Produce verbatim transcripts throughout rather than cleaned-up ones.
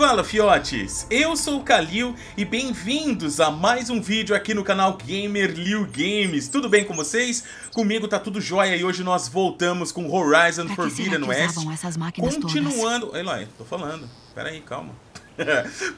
Fala, fiotes! Eu sou o Kalil e bem-vindos a mais um vídeo aqui no canal GamerLiuGames. Tudo bem com vocês? Comigo tá tudo jóia e hoje nós voltamos com Horizon Forbidden West. Continuando... Todas? Eloy, tô falando. Pera aí, calma.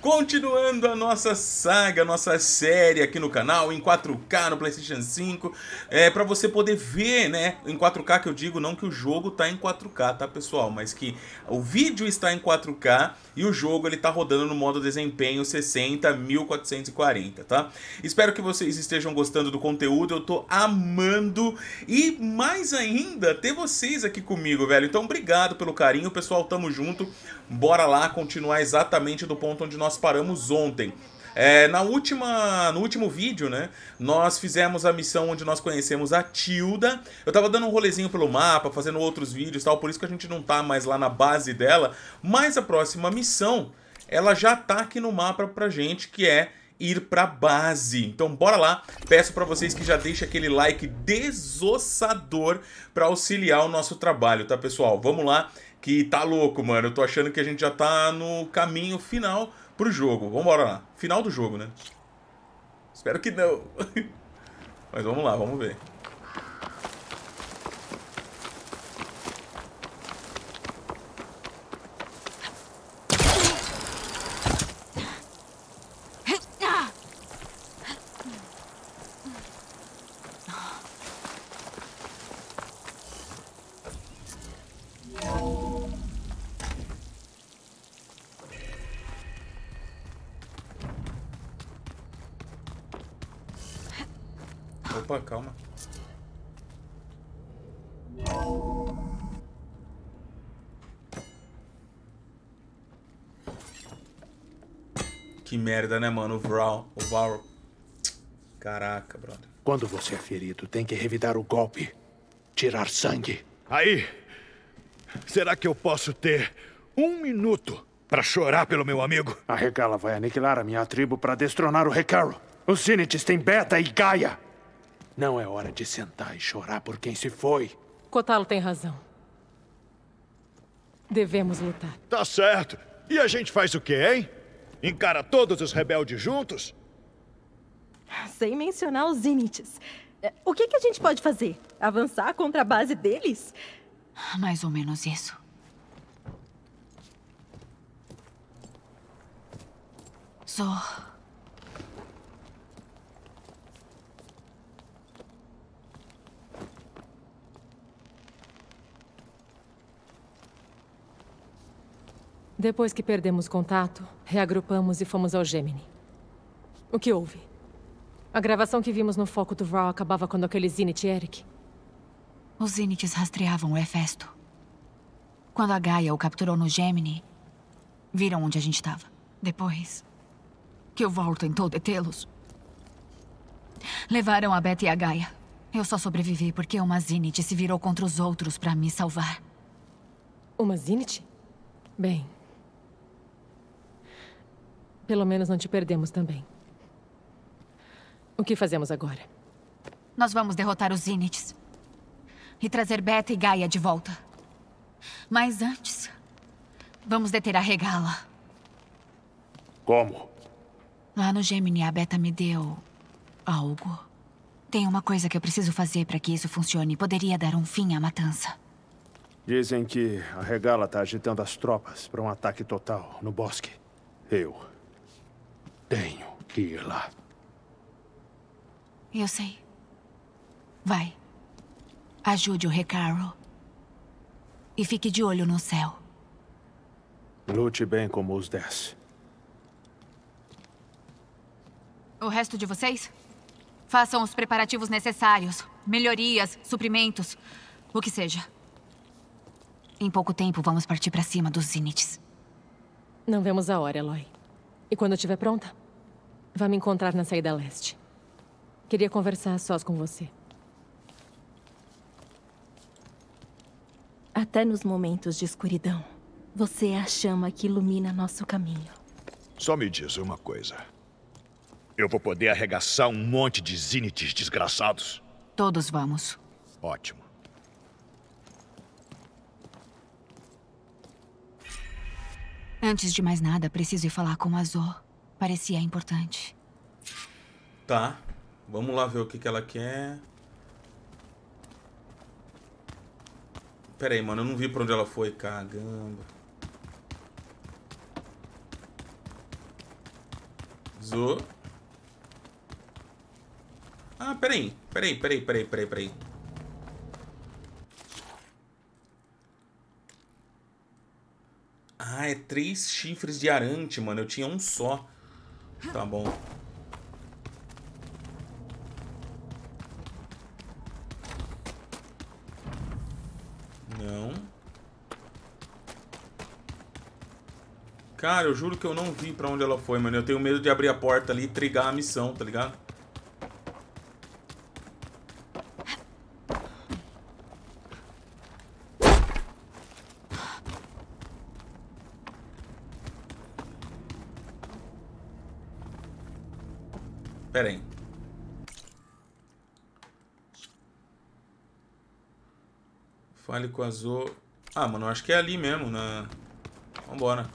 Continuando a nossa saga, nossa série aqui no canal, em quatro K, no PlayStation cinco, é, pra você poder ver, né, em quatro K que eu digo, não que o jogo tá em quatro K, tá, pessoal, mas que o vídeo está em quatro K e o jogo ele tá rodando no modo desempenho sessenta mil quatrocentos e quarenta, tá? Espero que vocês estejam gostando do conteúdo, eu tô amando e mais ainda ter vocês aqui comigo, velho, então obrigado pelo carinho, pessoal, tamo junto, bora lá continuar exatamente do do ponto onde nós paramos ontem. É, na última, no último vídeo, né, nós fizemos a missão onde nós conhecemos a Tilda. Eu tava dando um rolezinho pelo mapa, fazendo outros vídeos e tal, por isso que a gente não tá mais lá na base dela, mas a próxima missão, ela já tá aqui no mapa pra gente, que é ir pra base. Então bora lá, peço pra vocês que já deixem aquele like desossador pra auxiliar o nosso trabalho, tá, pessoal? Vamos lá. Que tá louco, mano. Eu tô achando que a gente já tá no caminho final pro jogo. Vambora lá. Final do jogo, né? Espero que não. Mas vamos lá, vamos ver. Opa, calma. Que merda, né, mano? O Vral, o Varl. Caraca, brother. Quando você é ferido, tem que revidar o golpe. Tirar sangue. Aí, será que eu posso ter um minuto pra chorar pelo meu amigo? A Regalla vai aniquilar a minha tribo pra destronar o Recaro. Os Sinites têm Beta e Gaia. Não é hora de sentar e chorar por quem se foi. Kotallo tem razão. Devemos lutar. Tá certo. E a gente faz o quê, hein? Encara todos os rebeldes juntos? Sem mencionar os Zinites. O que, que a gente pode fazer? Avançar contra a base deles? Mais ou menos isso. Só... Depois que perdemos contato, reagrupamos e fomos ao Gemini. O que houve? A gravação que vimos no foco do Vral acabava quando aquele Zenith e Eric... Os Zeniths rastreavam o Hefesto. Quando a Gaia o capturou no Gemini, viram onde a gente estava. Depois que o Vral tentou detê-los, levaram a Beta e a Gaia. Eu só sobrevivi porque uma Zenith se virou contra os outros para me salvar. Uma Zenith? Bem... Pelo menos não te perdemos também. O que fazemos agora? Nós vamos derrotar os Zeniths e trazer Beta e Gaia de volta. Mas antes, vamos deter a Regalla. Como? Lá no Gemini, a Beta me deu... algo. Tem uma coisa que eu preciso fazer para que isso funcione. Poderia dar um fim à matança. Dizem que a Regalla tá agitando as tropas para um ataque total no bosque. Eu... tenho que ir lá. Eu sei. Vai. Ajude o Recaro. E fique de olho no céu. Lute bem como os dez. O resto de vocês? Façam os preparativos necessários. Melhorias, suprimentos, o que seja. Em pouco tempo, vamos partir pra cima dos Zeniths. Não vemos a hora, Aloy. E quando eu estiver pronta, vá me encontrar na saída leste. Queria conversar sós com você. Até nos momentos de escuridão, você é a chama que ilumina nosso caminho. Só me diz uma coisa. Eu vou poder arregaçar um monte de Zeniths desgraçados? Todos vamos. Ótimo. Antes de mais nada, preciso ir falar com Azor. Parecia importante. Tá. Vamos lá ver o que que ela quer. Pera aí, mano. Eu não vi pra onde ela foi. Caramba. Azor. Ah, pera aí. Pera aí, pera aí, pera aí, pera aí, pera aí. Ah, é três chifres de arante, mano. Eu tinha um só. Tá bom. Não. Cara, eu juro que eu não vi pra onde ela foi, mano. Eu tenho medo de abrir a porta ali e trigar a missão, tá ligado? Pera aí. Fale com Azor. Ah, mano, acho que é ali mesmo, na... Vambora.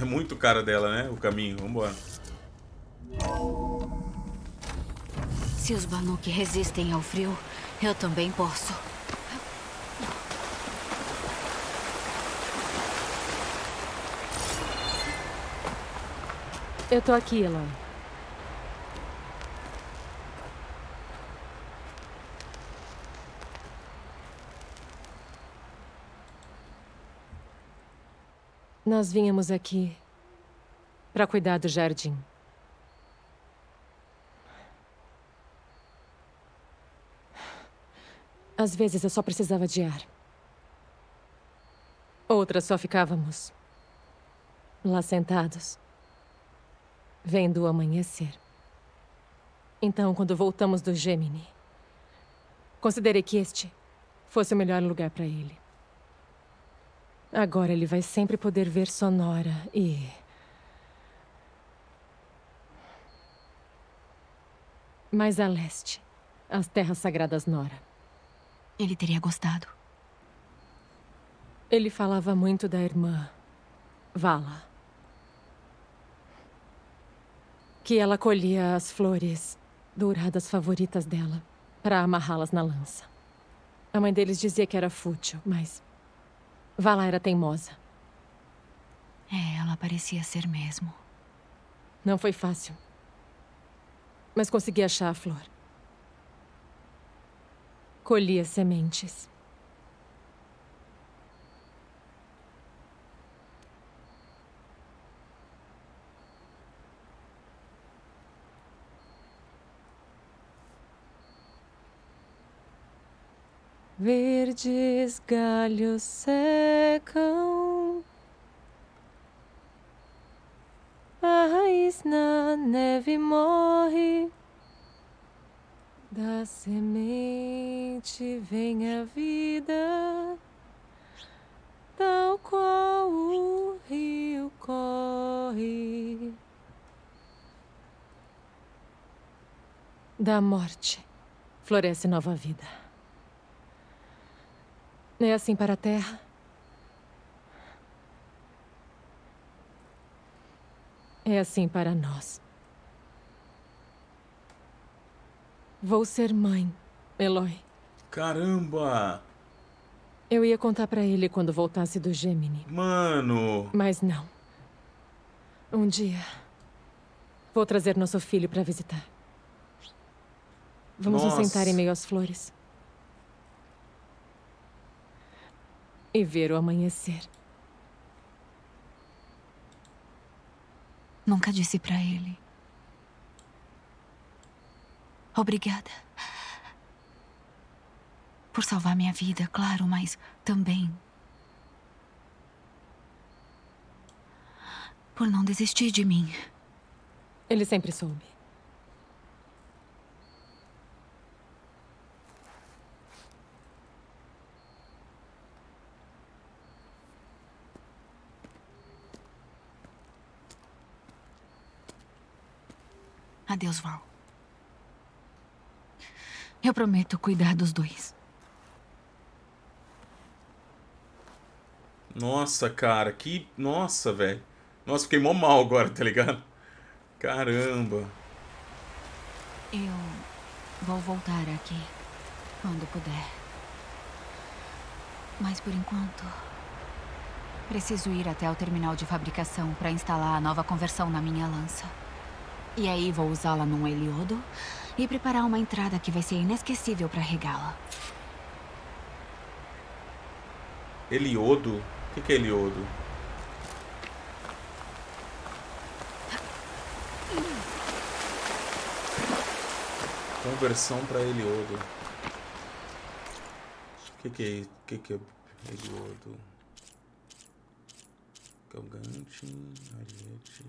É muito cara dela, né? O caminho. Vambora. Se os Banuk resistem ao frio, eu também posso. Eu tô aqui, Aloy. Nós vínhamos aqui pra cuidar do jardim. Às vezes eu só precisava de ar. Outras só ficávamos lá sentados, vendo o amanhecer. Então, quando voltamos do Gemini, considerei que este fosse o melhor lugar para ele. Agora ele vai sempre poder ver Sonora e... mais a leste, as terras sagradas Nora. Ele teria gostado. Ele falava muito da irmã Vala, que ela colhia as flores douradas favoritas dela para amarrá-las na lança. A mãe deles dizia que era fútil, mas Vala era teimosa. É, ela parecia ser mesmo. Não foi fácil, mas consegui achar a flor. Colhia sementes. Verdes galhos secam, a raiz na neve morre, da semente vem a vida, tal qual o rio corre. Da morte floresce nova vida. É assim para a terra. É assim para nós. Vou ser mãe, Aloy. Caramba! Eu ia contar para ele quando voltasse do Gemini. Mano! Mas não. Um dia vou trazer nosso filho para visitar. Vamos Nossa. nos sentar em meio às flores e ver o amanhecer. Nunca disse pra ele. Obrigada. Por salvar minha vida, claro, mas também por não desistir de mim. Ele sempre soube. Adeus, Varl. Eu prometo cuidar dos dois. Nossa, cara, que... Nossa, velho. Nossa, fiquei mó mal agora, tá ligado? Caramba. Eu vou voltar aqui quando puder. Mas por enquanto... preciso ir até o terminal de fabricação para instalar a nova conversão na minha lança. E aí vou usá-la num Heliodo e preparar uma entrada que vai ser inesquecível para Regalla. Heliodo? O que, que é Heliodo? Conversão para Heliodo. O que, que, é, que, que é Heliodo? Galgante, arete,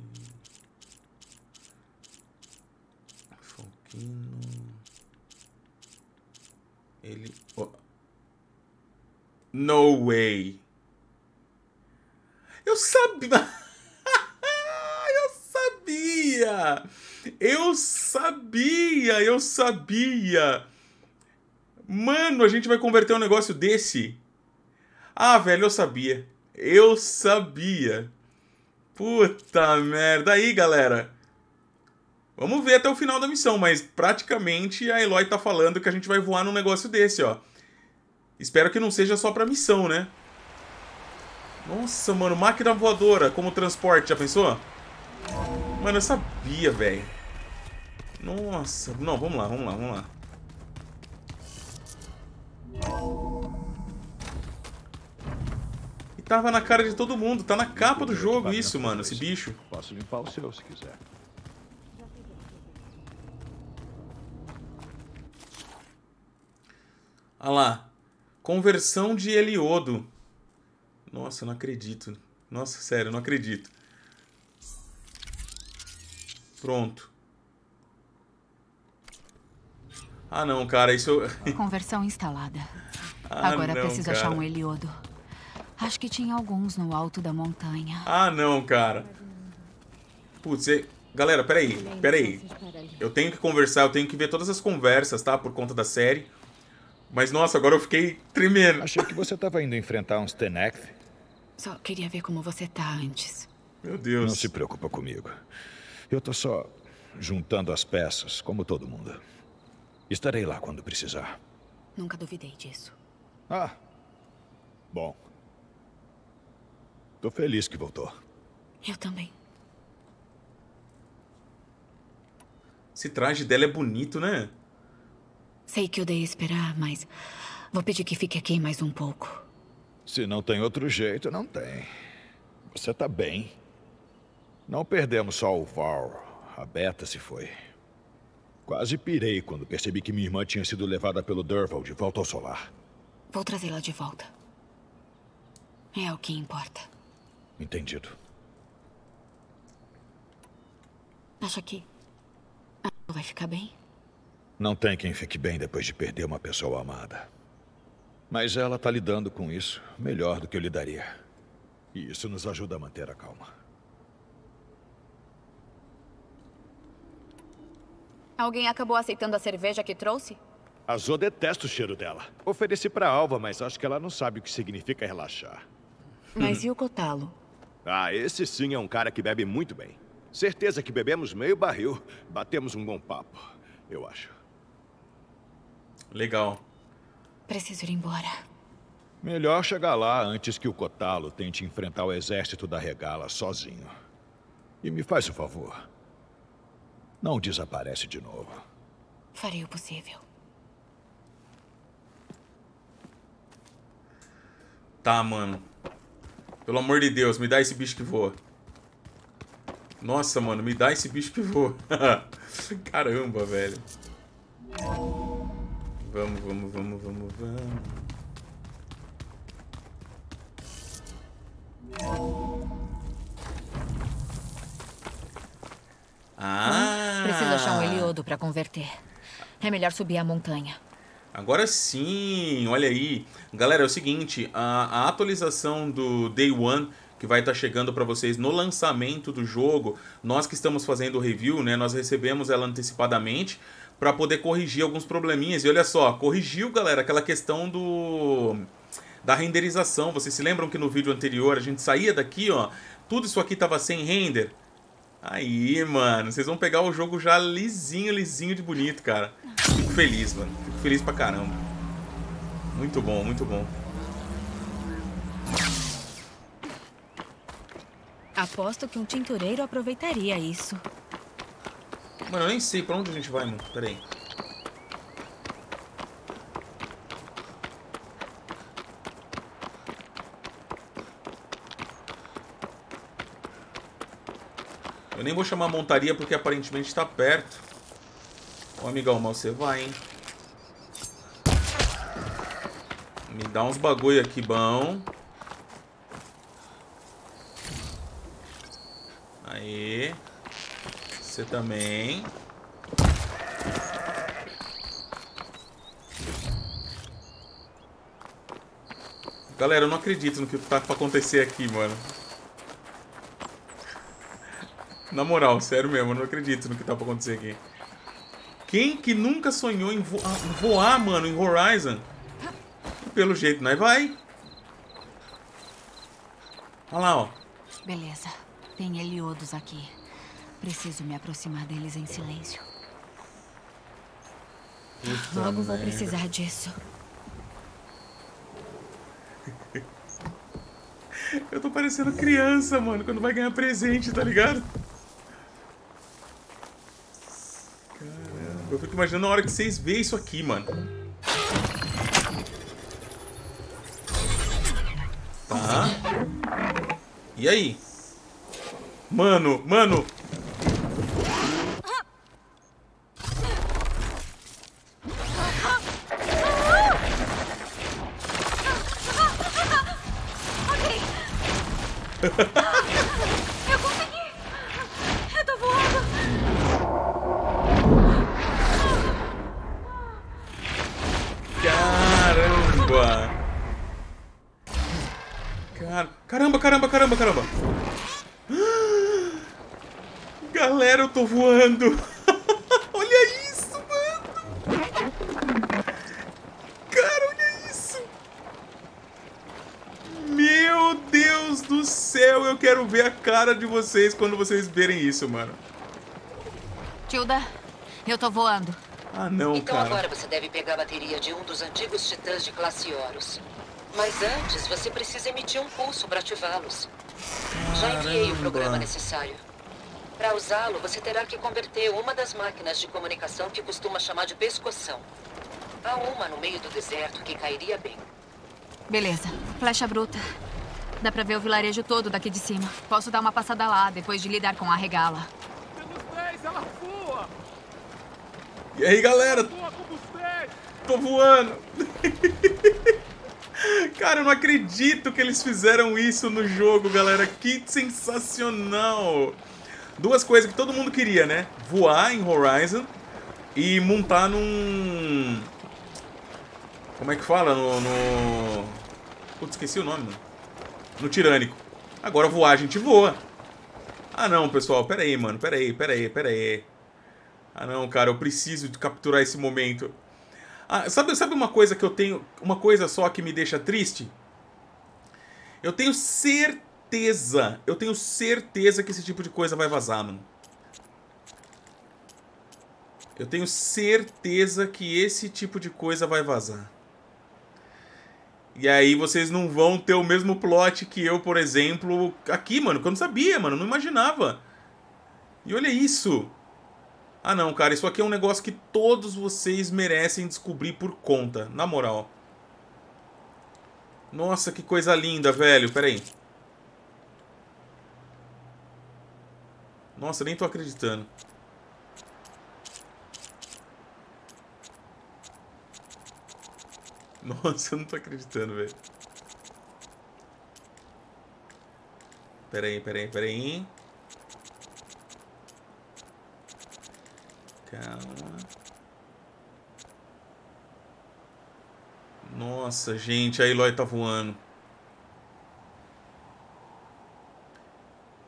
Falquino. Ele... Oh. No way! Eu sabia! Eu sabia! Eu sabia! Eu sabia! Mano, a gente vai converter um negócio desse? Ah, velho, eu sabia! Eu sabia! Puta merda! Aí, galera! Vamos ver até o final da missão, mas praticamente a Aloy tá falando que a gente vai voar num negócio desse, ó. Espero que não seja só pra missão, né? Nossa, mano, máquina voadora como transporte, já pensou? Mano, eu sabia, velho. Nossa, não, vamos lá, vamos lá, vamos lá. E tava na cara de todo mundo, tá na capa do jogo isso, mano, esse bicho. Posso limpar o seu se quiser. Olha lá. Conversão de Heliodo. Nossa, eu não acredito. Nossa, sério, eu não acredito. Pronto. Ah, não, cara, isso... Conversão instalada. Ah, agora não, preciso cara. achar um Heliodo. Acho que tinha alguns no alto da montanha. Ah, não, cara. Putz, e... galera, peraí, peraí. Eu tenho que conversar, eu tenho que ver todas as conversas, tá? Por conta da série. Mas, nossa, agora eu fiquei tremendo. Achei que você estava indo enfrentar uns Tenakth. Só queria ver como você tá antes. Meu Deus. Não se preocupa comigo. Eu tô só juntando as peças, como todo mundo. Estarei lá quando precisar. Nunca duvidei disso. Ah, bom. Tô feliz que voltou. Eu também. Esse traje dela é bonito, né? Sei que eu dei a esperar, mas vou pedir que fique aqui mais um pouco. Se não tem outro jeito, não tem. Você tá bem. Não perdemos só o Varl. A Beta se foi. Quase pirei quando percebi que minha irmã tinha sido levada pelo Durval de volta ao solar. Vou trazê-la de volta. É o que importa. Entendido. Acha que ela vai ficar bem? Não tem quem fique bem depois de perder uma pessoa amada. Mas ela tá lidando com isso melhor do que eu lidaria. E isso nos ajuda a manter a calma. Alguém acabou aceitando a cerveja que trouxe? Azor detesta o cheiro dela. Ofereci pra Alva, mas acho que ela não sabe o que significa relaxar. Mas e o Kotallo? Ah, esse sim é um cara que bebe muito bem. Certeza que bebemos meio barril. Batemos um bom papo, eu acho. Legal. Preciso ir embora. Melhor chegar lá antes que o Kotallo tente enfrentar o exército da Regalla sozinho. E me faz o favor. Não desaparece de novo. Farei o possível. Tá, mano. Pelo amor de Deus, me dá esse bicho que voa. Nossa, mano, me dá esse bicho que voa. Caramba, velho. Vamos, vamos, vamos, vamos, vamos. Ah! Preciso achar um Heliodo pra converter. É melhor subir a montanha. Agora sim, olha aí. Galera, é o seguinte, a, a atualização do Day One, que vai estar chegando pra vocês no lançamento do jogo, nós que estamos fazendo o review, né, nós recebemos ela antecipadamente. para poder corrigir alguns probleminhas. E olha só, corrigiu, galera, aquela questão do da renderização. Vocês se lembram que no vídeo anterior a gente saía daqui, ó, tudo isso aqui tava sem render? Aí, mano, vocês vão pegar o jogo já lisinho, lisinho de bonito, cara. Fico feliz, mano. Fico feliz pra caramba. Muito bom, muito bom. Aposto que um tintureiro aproveitaria isso. Mano, eu nem sei pra onde a gente vai, mano. Pera aí. Eu nem vou chamar a montaria porque aparentemente tá perto. Ó, amigão, mal você vai, hein? Me dá uns bagulho aqui, bom. Aê. Você também. Galera, eu não acredito no que tá pra acontecer aqui, mano. Na moral, sério mesmo, eu não acredito no que tá pra acontecer aqui. Quem que nunca sonhou em vo voar, mano, em Horizon? E pelo jeito, nós vai. Olha lá, ó. Beleza, tem heliodos aqui. Preciso me aproximar deles em silêncio. Puta Logo merda. Vou precisar disso. Eu tô parecendo criança, mano, quando vai ganhar presente, tá ligado? Eu fico imaginando a hora que vocês veem isso aqui, mano. Tá. E aí? Mano, mano. Eu consegui. Eu tô voando. Caramba! Car... Caramba, caramba, caramba, caramba! Galera, eu tô voando! Olha isso, mano! Cara, olha isso! Meu Deus do céu! Eu quero ver a cara de vocês quando vocês verem isso, mano. Tilda, eu tô voando. Ah, não, então, cara. Agora você deve pegar a bateria de um dos antigos titãs de classe Horus. Mas antes, você precisa emitir um pulso para ativá-los. Já enviei o programa necessário. Para usá-lo, você terá que converter uma das máquinas de comunicação que costuma chamar de pescoção. Há uma no meio do deserto que cairia bem. Beleza. Flecha bruta. Dá pra ver o vilarejo todo daqui de cima. Posso dar uma passada lá, depois de lidar com a Regalla. Temos dez, ela voa! E aí, galera? Tô voando! Cara, eu não acredito que eles fizeram isso no jogo, galera. Que sensacional! Duas coisas que todo mundo queria, né? Voar em Horizon e montar num... Como é que fala? No... no... Putz, esqueci o nome, mano. No Tirânico. Agora voar, a gente voa. Ah, não, pessoal. Pera aí, mano. Pera aí, pera aí, pera aí. Ah, não, cara, eu preciso de capturar esse momento. Ah, sabe, sabe uma coisa que eu tenho... Uma coisa só que me deixa triste? Eu tenho certeza, eu tenho certeza que esse tipo de coisa vai vazar, mano. Eu tenho certeza que esse tipo de coisa vai vazar. E aí vocês não vão ter o mesmo plot que eu, por exemplo... Aqui, mano, que eu não sabia, mano, não imaginava. E olha isso. Ah, não, cara, isso aqui é um negócio que todos vocês merecem descobrir por conta, na moral. Nossa, que coisa linda, velho. Pera aí. Nossa, nem tô acreditando. Nossa, eu não tô acreditando, velho. Pera aí, pera aí, pera aí. Calma. Nossa, gente, a Aloy tá voando.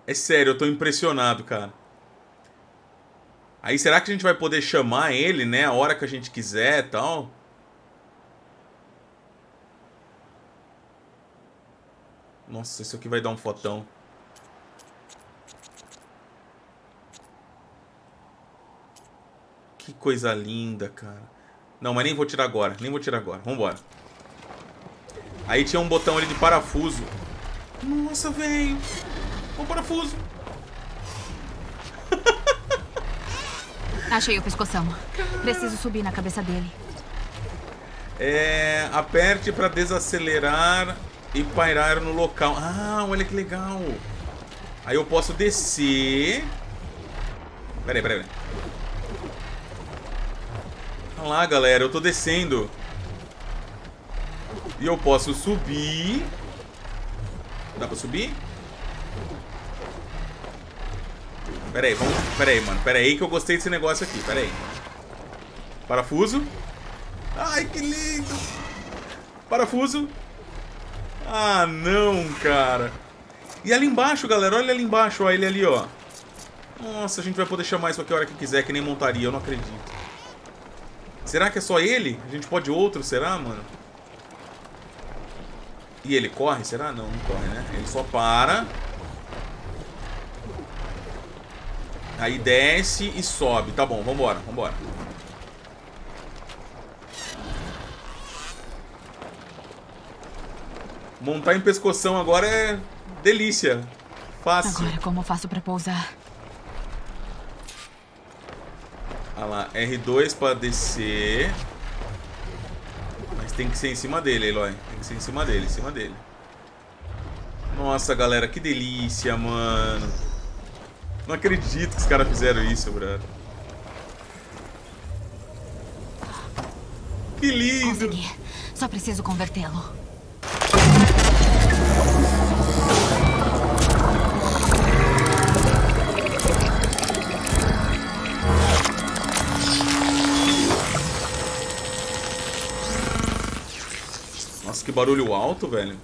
É sério, eu tô impressionado, cara. Aí será que a gente vai poder chamar ele, né? A hora que a gente quiser e tal. Nossa, isso aqui vai dar um fotão. Que coisa linda, cara. Não, mas nem vou tirar agora. Nem vou tirar agora. Vambora. Aí tinha um botão ali de parafuso. Nossa, velho. Um parafuso. Achei o pescoção. Caramba. Preciso subir na cabeça dele. É... Aperte pra desacelerar e pairar no local. Ah, olha que legal. Aí eu posso descer. Peraí, peraí, peraí. Olha lá, galera, eu tô descendo. E eu posso subir. Dá pra subir? Pera aí, vamos... Pera aí, mano. Pera aí que eu gostei desse negócio aqui. Pera aí. Parafuso. Ai, que lindo. Parafuso. Ah, não, cara. E ali embaixo, galera. Olha ali embaixo, ó. Ele ali, ó. Nossa, a gente vai poder chamar isso aqui a hora que quiser. Que nem montaria. Eu não acredito. Será que é só ele? A gente pode outro, será, mano? E ele corre? Será? Não, não corre, né? Ele só para. Aí desce e sobe. Tá bom, vambora, vambora. Montar em pescoção agora é delícia. Fácil. Agora como eu faço pra pousar? Olha lá, R dois pra descer. Mas tem que ser em cima dele, Aloy. Tem que ser em cima dele, em cima dele. Nossa, galera, que delícia, mano. Não acredito que os caras fizeram isso, brother. Que lindo! Consegui. Só preciso convertê-lo. Nossa, que barulho alto, velho.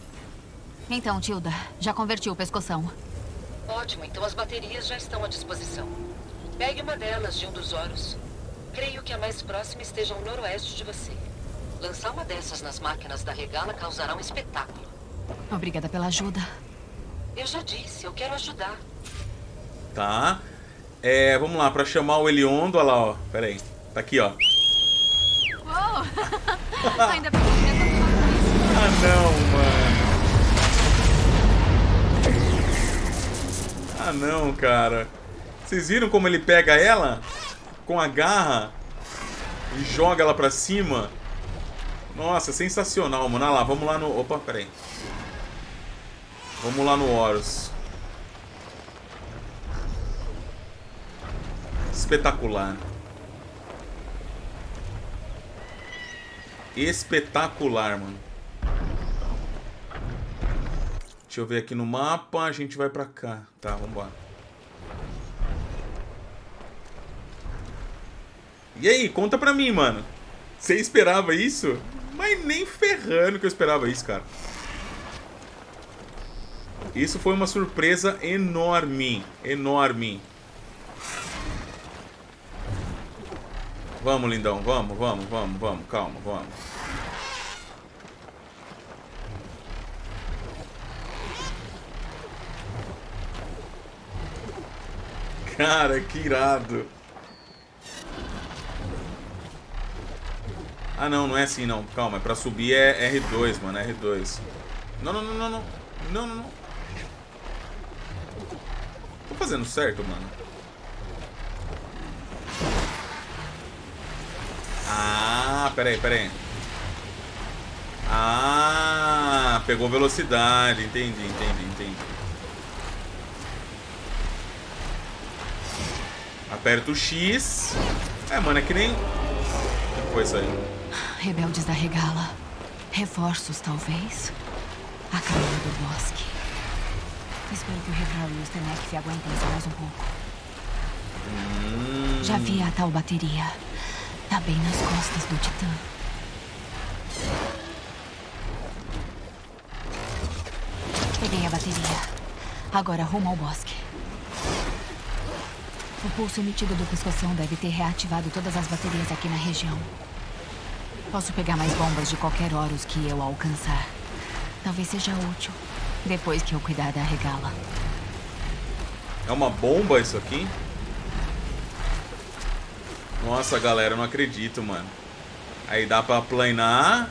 Então, Tilda, já converti o pescoção. Ótimo, então as baterias já estão à disposição. Pegue uma delas de um dos Horus. Creio que a mais próxima esteja ao noroeste de você. Lançar uma dessas nas máquinas da Regalla causará um espetáculo. Obrigada pela ajuda. Eu já disse, eu quero ajudar. Tá. É, vamos lá, pra chamar o Heliodo, olha lá, ó. Pera aí. Tá aqui, ó. Uou! Ainda bem que eu tô falando isso. Ah, não, mano. Ah, não, cara. Vocês viram como ele pega ela? Com a garra. E joga ela pra cima. Nossa, sensacional, mano. Olha lá, vamos lá no... Opa, peraí. Vamos lá no Horus. Espetacular. Espetacular, mano. Deixa eu ver aqui no mapa, a gente vai pra cá. Tá, vambora. E aí, conta pra mim, mano. Você esperava isso? Mas nem ferrando que eu esperava isso, cara. Isso foi uma surpresa enorme. Enorme. Vamos, lindão. Vamos, vamos, vamos, vamos. Calma, vamos. Cara, que irado. Ah, não, não é assim, não. Calma, pra subir é R dois, mano, é R dois. Não, não, não, não, não. Não, não, não. Tô fazendo certo, mano. Ah, peraí, peraí. Ah, pegou velocidade. Entendi, entendi, entendi. Aperta o X. É, mano, é que nem... O que foi isso aí? Rebeldes da Regalla. Reforços, talvez. A calma do bosque. Espero que o Vral e os Tenakth aguentem só mais um pouco. Hum... Já vi a tal bateria. Tá bem nas costas do Titã. Peguei a bateria. Agora rumo ao bosque. O pulso emitido do pescoção deve ter reativado todas as baterias aqui na região. Posso pegar mais bombas de qualquer Horus que eu alcançar. Talvez seja útil, depois que eu cuidar da Regalla. É uma bomba isso aqui? Nossa, galera, eu não acredito, mano. Aí dá pra planar.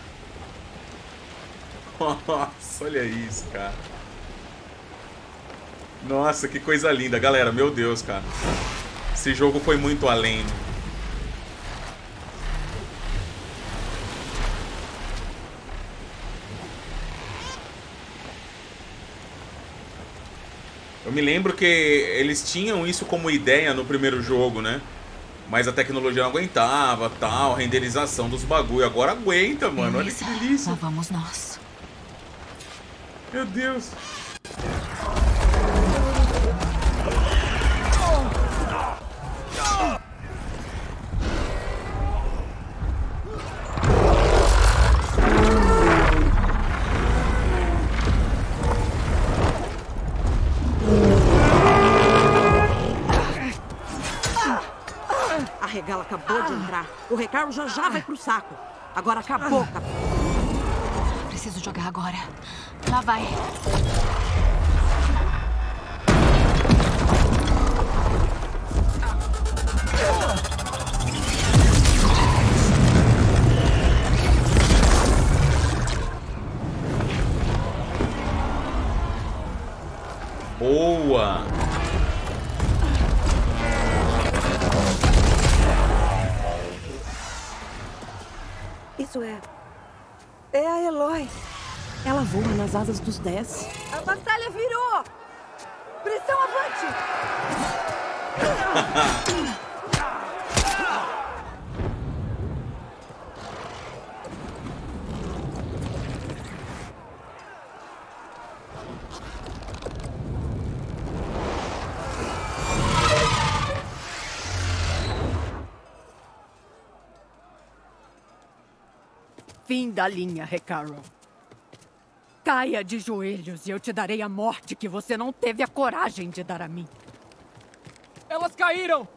Nossa, olha isso, cara. Nossa, que coisa linda, galera. Meu Deus, cara. Esse jogo foi muito além. Eu me lembro que eles tinham isso como ideia no primeiro jogo, né? Mas a tecnologia não aguentava, tal, renderização dos bagulho. Agora aguenta, mano. Olha que delícia. Lá vamos nós. Meu Deus. Acabou de entrar. O Recaro já já vai pro saco. Agora acabou, capô. Preciso jogar agora. Lá vai. Boa! Isso é... é a Aloy. Ela voa nas asas dos dez. A batalha virou! Pressão avante! Fim da linha, Recaro. Caia de joelhos e eu te darei a morte que você não teve a coragem de dar a mim. Elas caíram!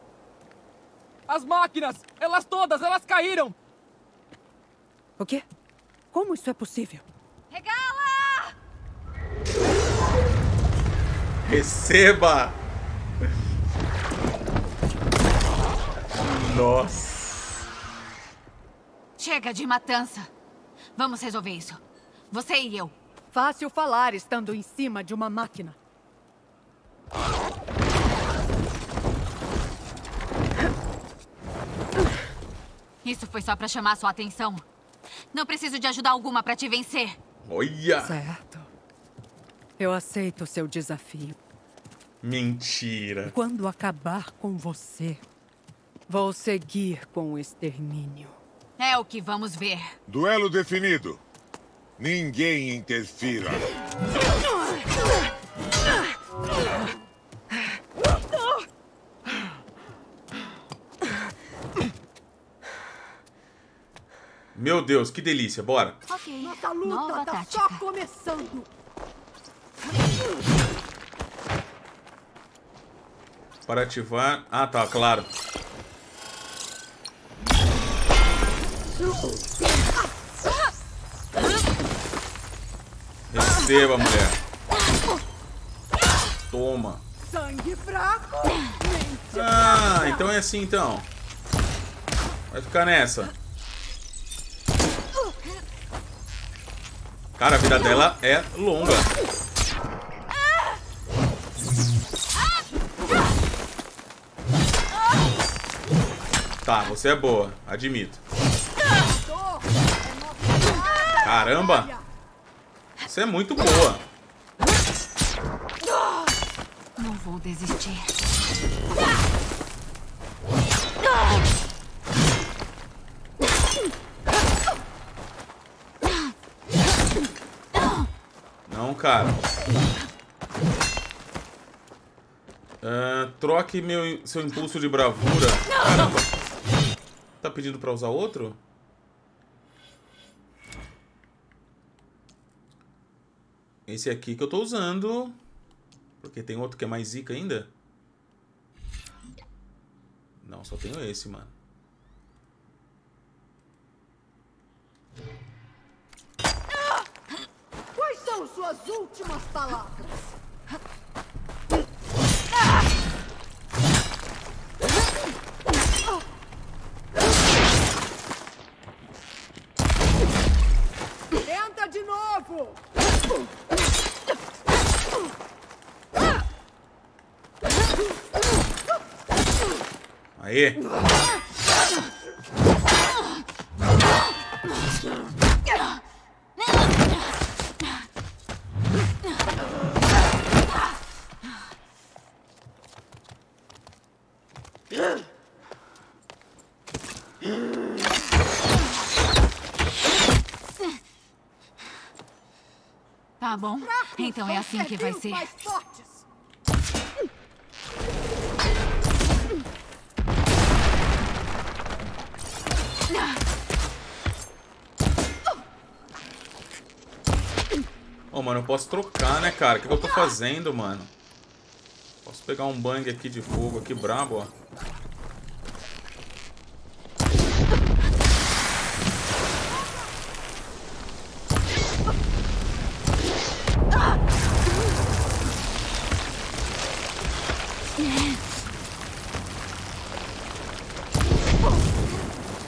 As máquinas! Elas todas! Elas caíram! O quê? Como isso é possível? Regalla! Receba! Nossa! Chega de matança! Vamos resolver isso. Você e eu. Fácil falar estando em cima de uma máquina. Isso foi só pra chamar sua atenção. Não preciso de ajuda alguma pra te vencer. Olha! Certo. Eu aceito o seu desafio. Mentira. Quando acabar com você, vou seguir com o extermínio. É o que vamos ver. Duelo definido. Ninguém interfira. Meu Deus, que delícia. Bora. Okay. Nossa luta Nova tá tática. Só começando. Para ativar... Ah, tá, claro. Receba, mulher. Toma. Sangue fraco. Ah, então é assim então. Vai ficar nessa. Cara, a vida dela é longa. Tá, você é boa, admito. Caramba! Você é muito boa! Não vou desistir. Não, cara. Uh, troque meu, seu impulso de bravura. Caramba! Tá pedindo pra usar outro? Esse aqui que eu tô usando. Porque tem outro que é mais zica ainda. Não, só tenho esse, mano. Quais são suas últimas palavras? Tenta de novo. Aí. Tá bom, então é assim que vai ser. Ô, oh, mano, eu posso trocar, né, cara? O que, que eu tô fazendo, mano? Posso pegar um bang aqui de fogo, aqui brabo, ó.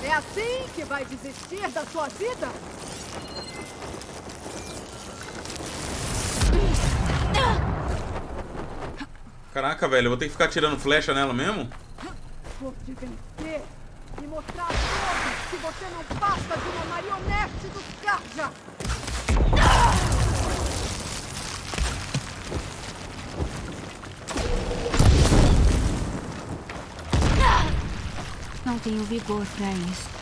É assim que vai desistir da sua vida? Caraca, velho, eu vou ter que ficar tirando flecha nela mesmo? Vou te vencer e mostrar a todos que você não passa de uma marionete do Gaia! Não tenho vigor pra isso.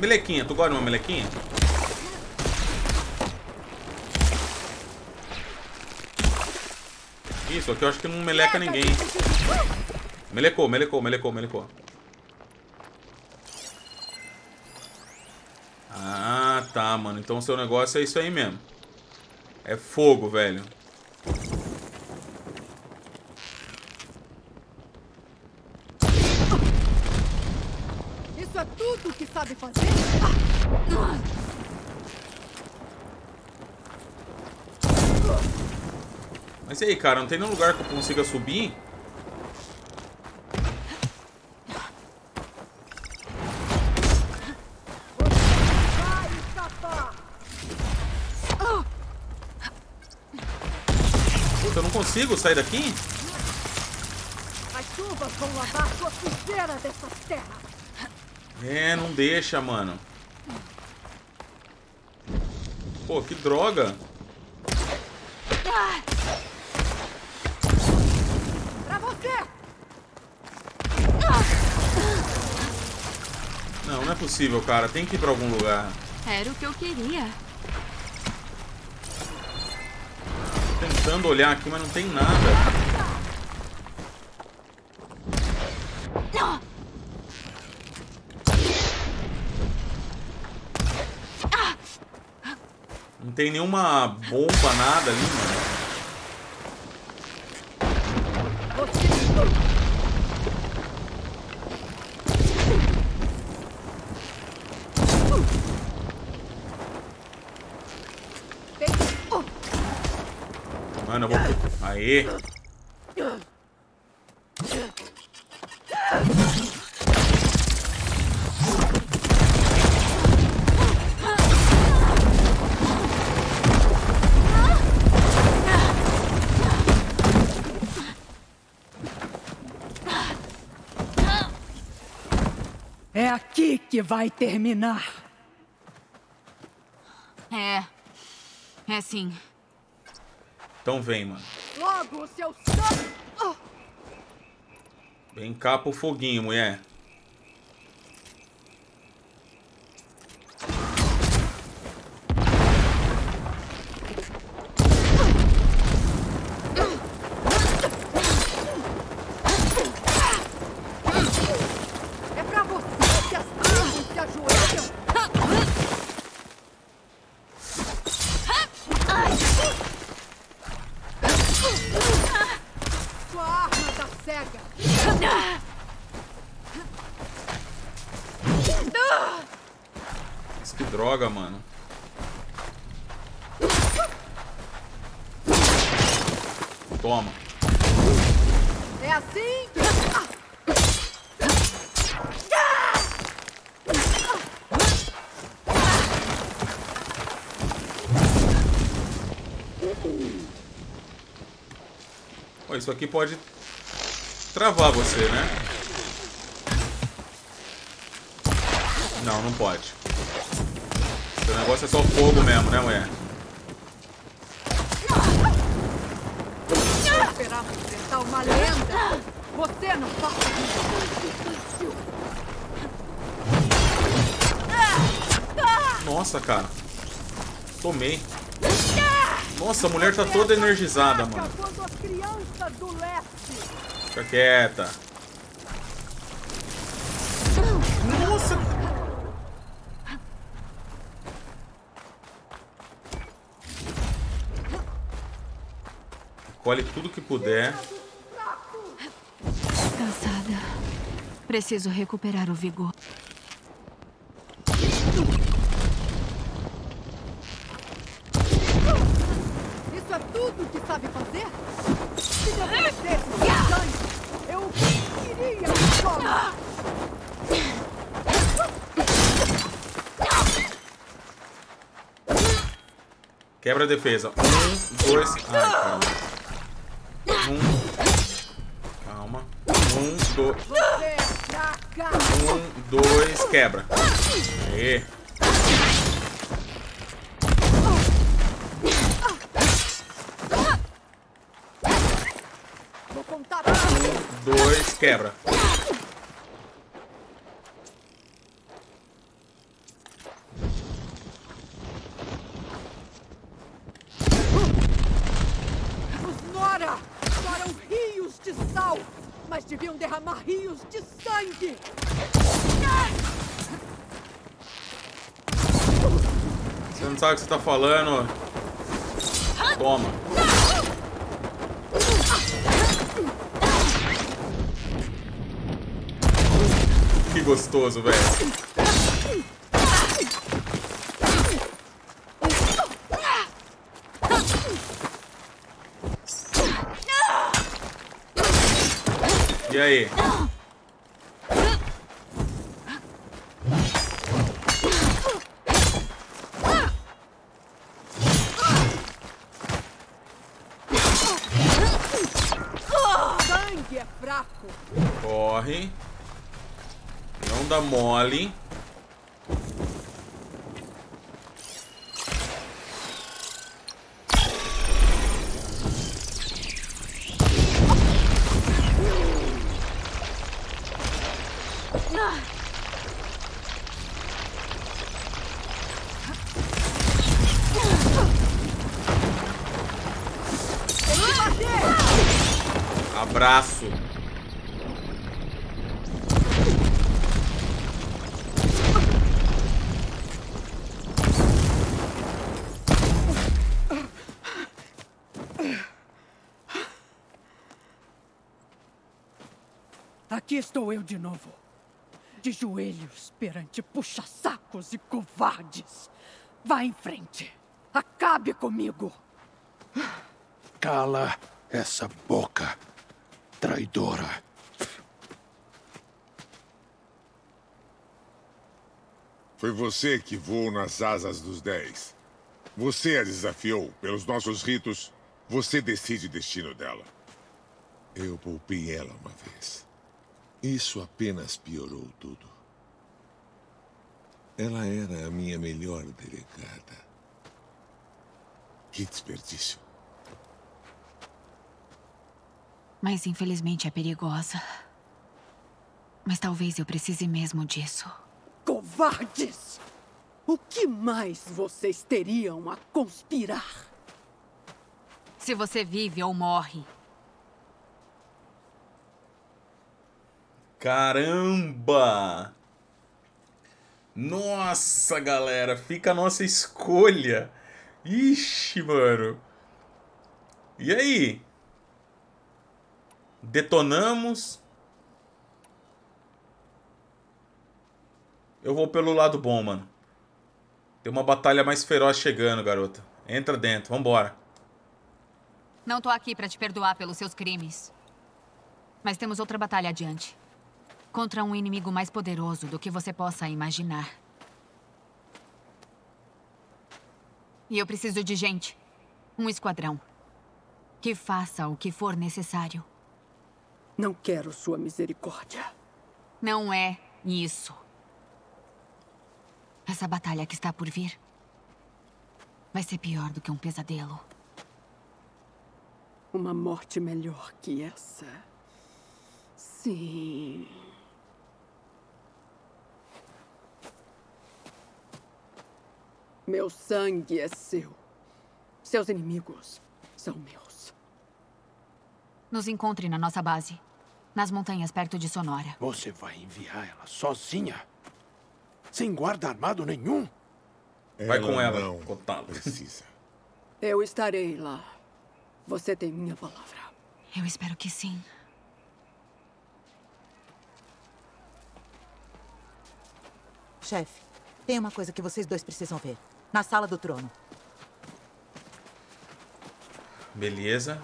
Melequinha, tu gosta de uma melequinha? Isso aqui eu acho que não meleca ninguém. Melecou, melecou, melecou, melecou. Ah, tá, mano. Então o seu negócio é isso aí mesmo. É fogo, velho. Isso é tudo que sabe fazer? Mas e aí, cara? Não tem nenhum lugar que eu consiga subir? Puta, eu não consigo sair daqui? As chuvas vão lavar sua sujeira dessa terra. É, não deixa, mano. Pô, que droga. Não, não é possível, cara. Tem que ir pra algum lugar. Era o que eu queria. Tô tentando olhar aqui, mas não tem nada. Não tem nenhuma bomba, nada ali, mano. Mano, eu vou... Aê! É aqui que vai terminar. É. É sim. Então vem, mano. Logo, seu sangue. Vem cá pro foguinho, mulher. É pra você que as tribos se ajoelham. droga, mano. Toma. É assim? Oh, isso aqui pode travar você, né? Não, não pode. O negócio é só fogo mesmo, né, mulher? Eu esperava enfrentar uma lenda. Você não passa de difícil. Nossa, cara. Tomei. Nossa, a mulher tá toda energizada, mano. Fica quieta. Nossa. Colhe tudo que puder. Cansada. Preciso recuperar o vigor. Tudo que sabe fazer? Se devolver esses ganhos, eu queria tomar. Quebra a defesa. Um, dois. Ai, calma. Um. Calma. Um, dois. Um, dois. Quebra. Aê. Dois, quebra. Os Nora choram rios de sal, mas deviam derramar rios de sangue. Você não sabe o que você tá falando. Toma. Que gostoso, velho. E aí? Sangue é fraco. Corre. Não dá mole. Abraço. Aqui estou eu de novo, de joelhos perante puxa-sacos e covardes. Vá em frente, acabe comigo. Cala essa boca, traidora. Foi você que voou nas asas dos dez. Você a desafiou. Pelos nossos ritos, você decide o destino dela. Eu poupei ela uma vez. Isso apenas piorou tudo. Ela era a minha melhor delegada. Que desperdício. Mas infelizmente é perigosa. Mas talvez eu precise mesmo disso. Covardes! O que mais vocês teriam a conspirar? Se você vive ou morre. Caramba! Nossa, galera, fica a nossa escolha. Ixi, mano. E aí? Detonamos. Eu vou pelo lado bom, mano. Tem uma batalha mais feroz chegando, garota. Entra dentro, vambora. Não tô aqui pra te perdoar pelos seus crimes. Mas temos outra batalha adiante. Contra um inimigo mais poderoso do que você possa imaginar. E eu preciso de gente. Um esquadrão. Que faça o que for necessário. Não quero sua misericórdia. Não é isso. Essa batalha que está por vir vai ser pior do que um pesadelo. Uma morte melhor que essa. Sim. Meu sangue é seu. Seus inimigos são meus. Nos encontre na nossa base. Nas montanhas perto de Sonora. Você vai enviar ela sozinha? Sem guarda armado nenhum? Vai ela com ela, não Kotallo. Precisa. Eu estarei lá. Você tem minha palavra. Eu espero que sim. Chefe, tem uma coisa que vocês dois precisam ver. Na sala do trono. Beleza.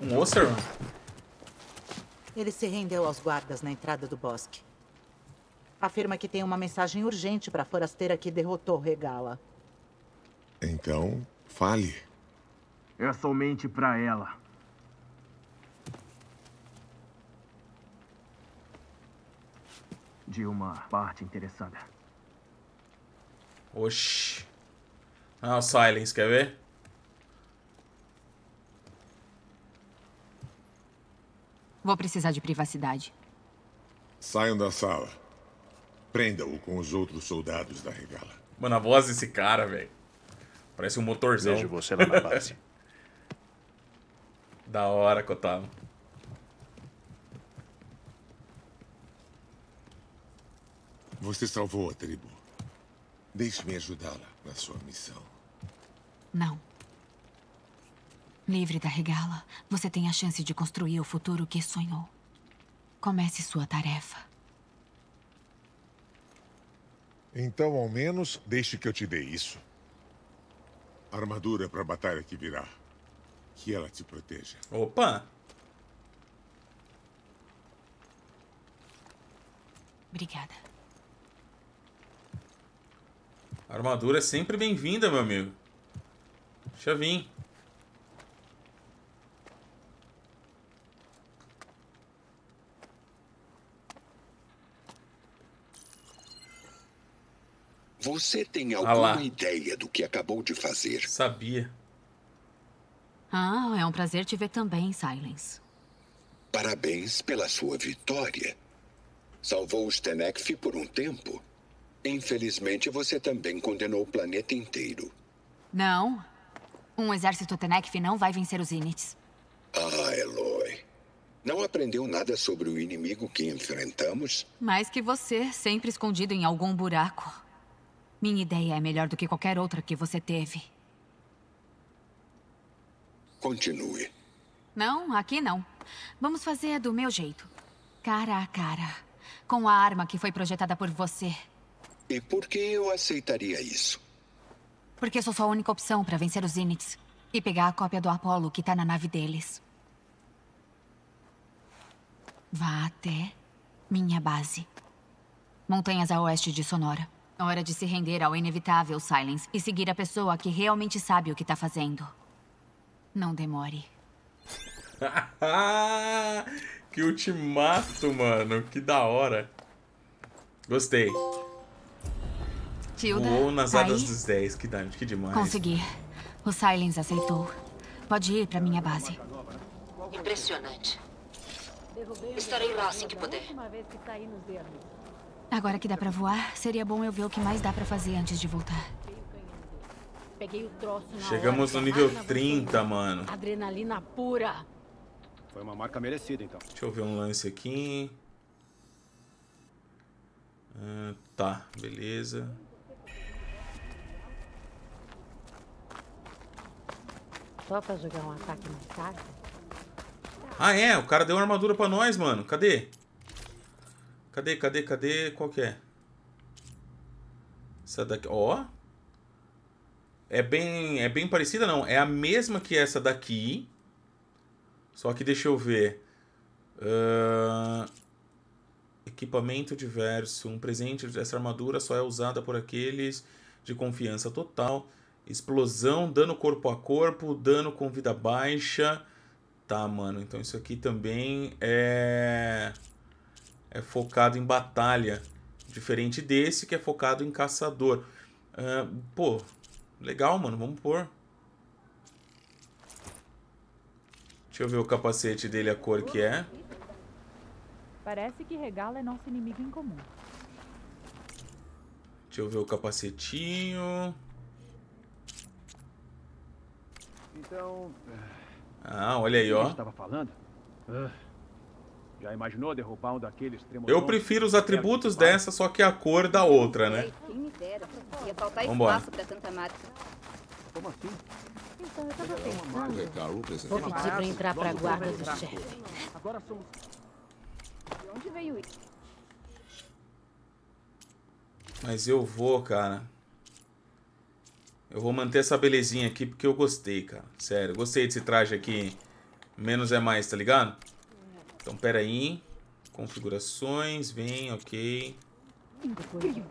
Um Oster? Ele se rendeu aos guardas na entrada do bosque. Afirma que tem uma mensagem urgente para a forasteira que derrotou Regalla. Então, fale. É somente para ela. De uma parte interessada. Oxi. Ah, o Sylens, quer ver? Vou precisar de privacidade. Saiam da sala. Prenda-o com os outros soldados da Regalla. Mano, a voz desse cara, velho. Parece um motorzão. Vejo você lá na base. Da hora, Kotallo. Você salvou a tribo. Deixe-me ajudá-la na sua missão. Não. Livre da Regalla, você tem a chance de construir o futuro que sonhou. Comece sua tarefa. Então, ao menos, deixe que eu te dê isso. Armadura para a batalha que virá. Que ela te proteja. Opa! Obrigada. Armadura é sempre bem-vinda, meu amigo. Deixa eu vir. Você tem alguma ah ideia do que acabou de fazer? Sabia. Ah, é um prazer te ver também, Sylens. Parabéns pela sua vitória. Salvou os Tenakth por um tempo. Infelizmente, você também condenou o planeta inteiro. Não. Um exército Tenakth não vai vencer os Sinites. Ah, Aloy. Não aprendeu nada sobre o inimigo que enfrentamos? Mais que você, sempre escondido em algum buraco. Minha ideia é melhor do que qualquer outra que você teve. Continue. Não, aqui não. Vamos fazer do meu jeito. Cara a cara. Com a arma que foi projetada por você. E por que eu aceitaria isso? Porque sou sua única opção para vencer os Sinites. E pegar a cópia do Apollo que tá na nave deles. Vá até minha base. Montanhas a oeste de Sonora. Hora de se render ao inevitável, Sylens, e seguir a pessoa que realmente sabe o que tá fazendo. Não demore. Que ultimato, mano. Que da hora. Gostei. Tilda, voou nas adas dos dez. Que, dano, que demais. Consegui. O Sylens aceitou. Pode ir pra minha base. Impressionante. Estarei lá assim que puder. Agora que dá pra voar, seria bom eu ver o que mais dá pra fazer antes de voltar. Chegamos no nível trinta, mano. Adrenalina pura. Foi uma marca merecida, então. Deixa eu ver um lance aqui. Ah, tá, beleza. só pra jogar um ataque na casa? Ah, é? O cara deu uma armadura pra nós, mano. Cadê? Cadê, cadê, cadê? Qual que é? Essa daqui, ó. É bem, é bem parecida, não. É a mesma que essa daqui. Só que deixa eu ver. Uh... Equipamento diverso. Um presente. Essa armadura só é usada por aqueles de confiança total. Explosão, dano corpo a corpo, dano com vida baixa. Tá, mano. Então isso aqui também é... É focado em batalha. Diferente desse que é focado em caçador. Uh... Pô... Legal, mano. Vamos pôr. Deixa eu ver o capacete dele, a cor que é. Parece que Regalla é nosso inimigo em comum. Deixa eu ver o capacetinho. Então... Ah, olha aí, ó. Estava falando? Já imaginou derrubar um daqueles tremorões? Eu prefiro os atributos dessa, só que a cor da outra, né? Quem me dera. Ia faltar espaço pra tanta marca. Como assim? Então, eu tava pensando. Vou pedir pra entrar pra guarda do chefe. Agora somos... De onde veio isso? Mas eu vou, cara. Eu vou manter essa belezinha aqui porque eu gostei, cara. Sério, gostei desse traje aqui. Menos é mais, tá ligado? Então, pera aí. Configurações, vem, ok.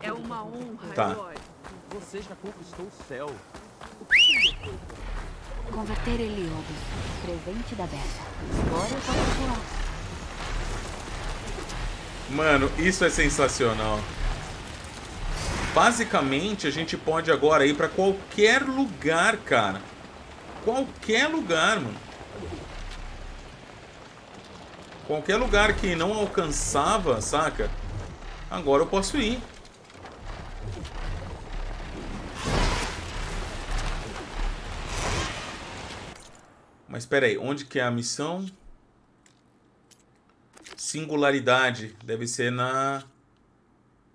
É uma honra, tá. Aloy. Você já conquistou o céu. Converter Heliodo. Presente da Beta. Agora eu posso voar. Mano, isso é sensacional. Basicamente, a gente pode agora ir pra qualquer lugar, cara. Qualquer lugar, mano. Qualquer lugar que não alcançava, saca? Agora eu posso ir. Mas espera aí, onde que é a missão? Singularidade. Deve ser na...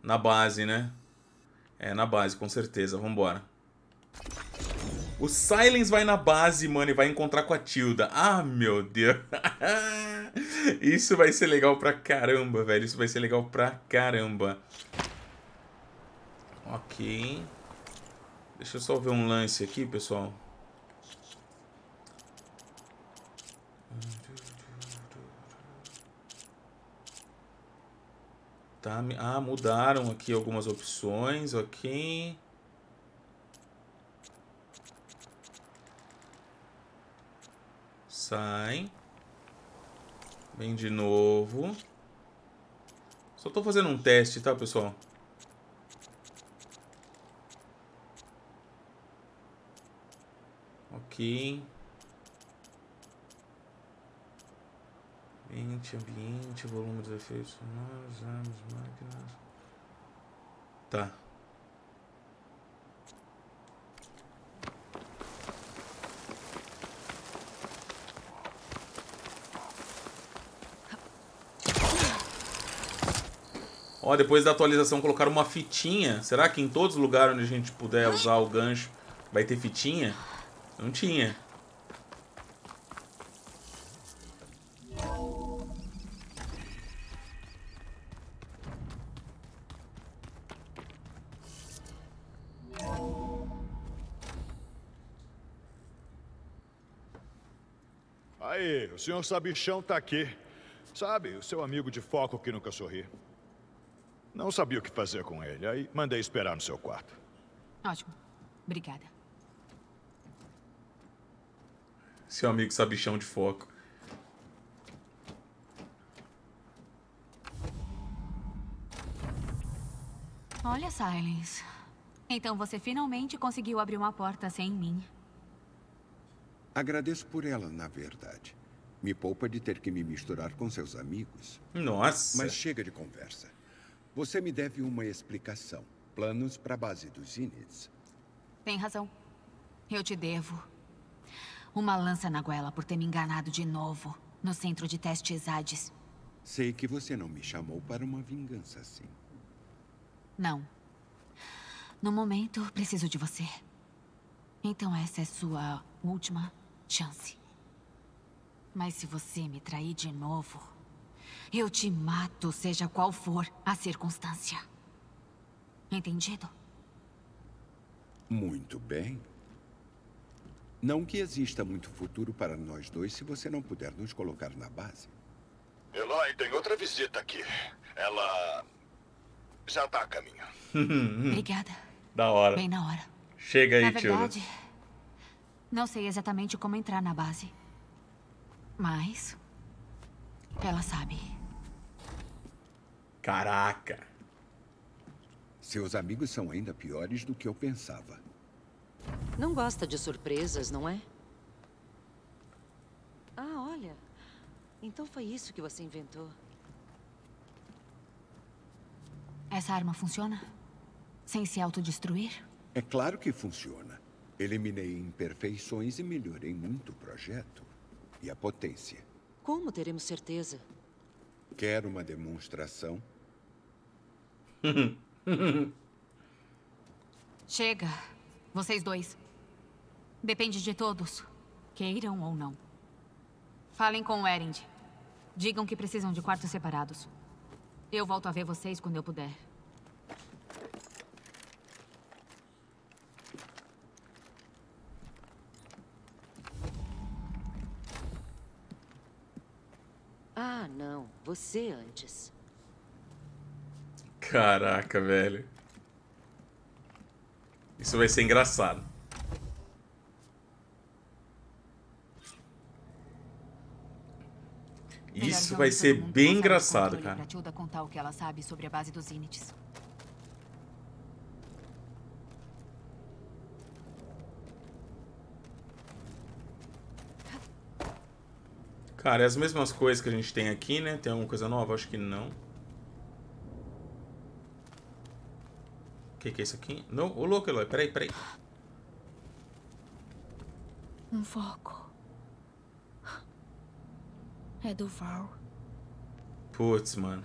Na base, né? É, na base, com certeza. Vambora. O Sylens vai na base, mano, e vai encontrar com a Tilda. Ah, meu Deus. Isso vai ser legal pra caramba, velho. Isso vai ser legal pra caramba. Ok. Deixa eu só ver um lance aqui, pessoal. Tá, ah, mudaram aqui algumas opções, ok. Sai. Vem de novo. Só tô fazendo um teste, tá, pessoal? Ok. Ambiente, ambiente, volume dos efeitos sonoros, armas, máquinas. Tá. Ó, depois da atualização colocaram uma fitinha. Será que em todos os lugares onde a gente puder usar o gancho vai ter fitinha? Não tinha. Aí, o senhor Sabichão tá aqui. Sabe, o seu amigo de foco que nunca sorri. Não sabia o que fazer com ele, aí mandei esperar no seu quarto. Ótimo. Obrigada. Seu amigo sabichão de foco. Olha, Sylens. Então você finalmente conseguiu abrir uma porta sem mim. Agradeço por ela, na verdade. Me poupa de ter que me misturar com seus amigos. Nossa! Mas chega de conversa. Você me deve uma explicação. Planos para a base dos Zenith. Tem razão. Eu te devo. Uma lança na goela por ter me enganado de novo no centro de testes Hades. Sei que você não me chamou para uma vingança assim. Não. No momento, preciso de você. Então essa é sua última chance. Mas se você me trair de novo, eu te mato, seja qual for a circunstância. Entendido? Muito bem. Não que exista muito futuro para nós dois se você não puder nos colocar na base. Eloy tem outra visita aqui. Ela já tá a caminho. Obrigada. Da hora. Bem na hora. Chega aí, Tilda. Na verdade, não sei exatamente como entrar na base. Mas ela sabe. Caraca. Seus amigos são ainda piores do que eu pensava. Não gosta de surpresas, não é? Ah, olha. Então foi isso que você inventou. Essa arma funciona? Sem se autodestruir? É claro que funciona. Eliminei imperfeições e melhorei muito o projeto. E a potência. Como teremos certeza? Quero uma demonstração. Chega, vocês dois. Depende de todos, queiram ou não. Falem com o Erend. Digam que precisam de quartos separados. Eu volto a ver vocês quando eu puder. Ah, não. Você antes. Caraca, velho. Isso vai ser engraçado. Isso vai ser bem engraçado, cara. Pra Tilda contar o que ela sabe sobre a base dos Sinites. Cara, é as mesmas coisas que a gente tem aqui, né? Tem alguma coisa nova? Acho que não. O que, que é isso aqui? Não, ô louco, Eloy. Peraí, peraí. Um foco. É do Varl. Putz, mano.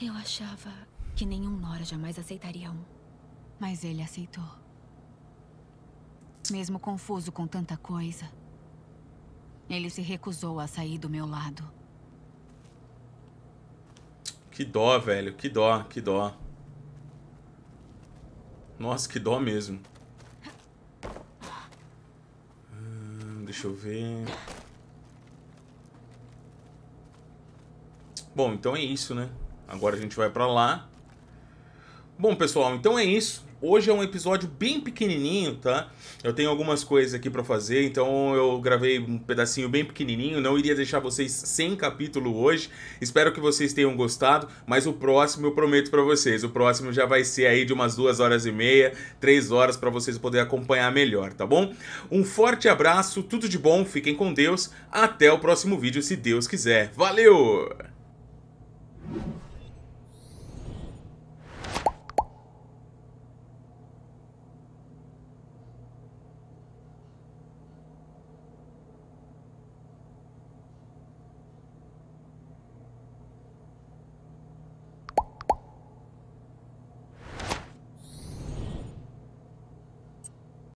Eu achava que nenhum Nora jamais aceitaria um. Mas ele aceitou. Mesmo confuso com tanta coisa... Ele se recusou a sair do meu lado. Que dó, velho. Que dó, que dó. Nossa, que dó mesmo. Hum, deixa eu ver. Bom, então é isso, né? Agora a gente vai pra lá. Bom, pessoal, então é isso. Hoje é um episódio bem pequenininho, tá? Eu tenho algumas coisas aqui pra fazer, então eu gravei um pedacinho bem pequenininho. Não iria deixar vocês sem capítulo hoje. Espero que vocês tenham gostado, mas o próximo eu prometo pra vocês. O próximo já vai ser aí de umas duas horas e meia, três horas, pra vocês poderem acompanhar melhor, tá bom? Um forte abraço, tudo de bom, fiquem com Deus. Até o próximo vídeo, se Deus quiser. Valeu!